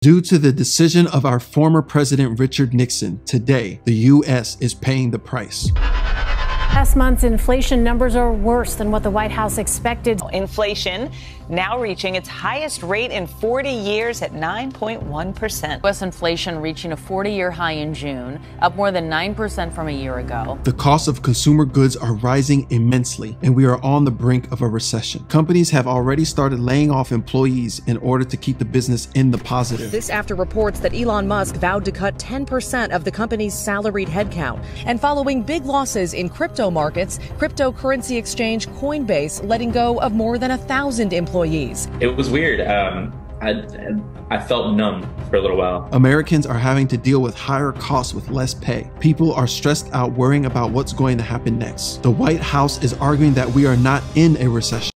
Due to the decision of our former president Richard Nixon, today the U.S. is paying the price. Last month's inflation numbers are worse than what the White House expected. Inflation now reaching its highest rate in 40 years at 9.1%. U.S. inflation reaching a 40-year high in June, up more than 9% from a year ago. The cost of consumer goods are rising immensely, and we are on the brink of a recession. Companies have already started laying off employees in order to keep the business in the positive. This after reports that Elon Musk vowed to cut 10% of the company's salaried headcount, and following big losses in crypto markets, cryptocurrency exchange Coinbase letting go of more than 1,000 employees. It was weird. I felt numb for a little while. Americans are having to deal with higher costs with less pay. People are stressed out worrying about what's going to happen next. The White House is arguing that we are not in a recession.